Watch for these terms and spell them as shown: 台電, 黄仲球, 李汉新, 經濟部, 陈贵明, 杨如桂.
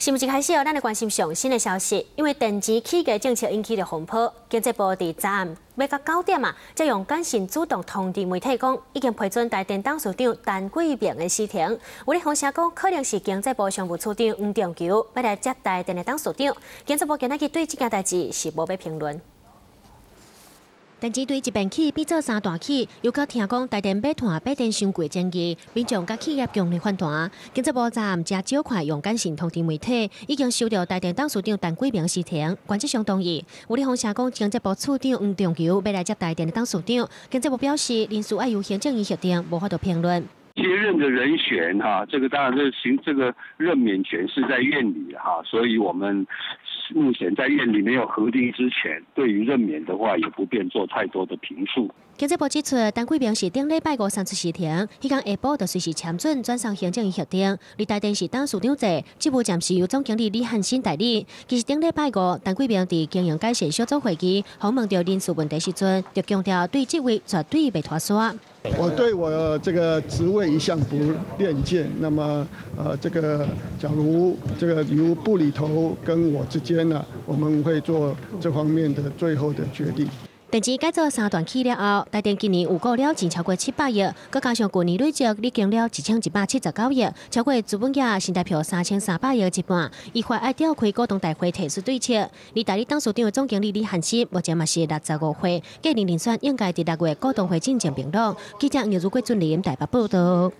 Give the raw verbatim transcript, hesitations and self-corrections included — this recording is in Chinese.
是毋是开始哦？咱来关心上新的消息，因为电子起价政策引起了风波。经济部伫昨暗要到九点啊，才用短信主动通知媒体讲，已经批准台电董事长陈贵明的辞呈。有咧风声讲，可能是经济部常务处长黄仲球要来接台电的董事长。经济部今仔日对这件代志是无要评论。 但只对一边起变做三大起，又搁听讲台电买团买电伤过争议，民众甲企业强烈反弹。今日无站正少块用简讯通知媒体，已经收到台电董事长陈贵明辞呈，原则上同意。有咧风声讲，今日部处长黄仲球要来接台电的董事长，今日部表示，人事要由行政院协定，无法度评论。接任的人选哈、啊，这个当然这行这个任免权是在院里哈、啊，所以我们。 目前在院里没有核定之前，对于任免的话也不便做太多的评述。经济部指出，陈贵明是顶礼拜五三次辞呈，迄天下晡就随时签准转送行政院协定。而台电是董事长制，职务暂时由总经理李汉新代理。其实顶礼拜五，陈贵明伫经营改善小组会议访问到人事问题时阵，就强调对职位绝对袂拖沙。我对我这个职位一向不恋见，那么呃，这个假如这个由部里头跟我之间。 我们会做这方面的最后的决定。电子改造三段起了后，台电今年有购了钱超过七百亿，佮加上去年累积已经了一千一百七十九亿，超过资本额新台币三千三百亿一半。伊快要召开股东大会提出对策。而代理董事长的总经理李汉新目前嘛是六十五岁，今年遴选应该伫六月股东会进行评论。记者杨如桂俊林台北报道。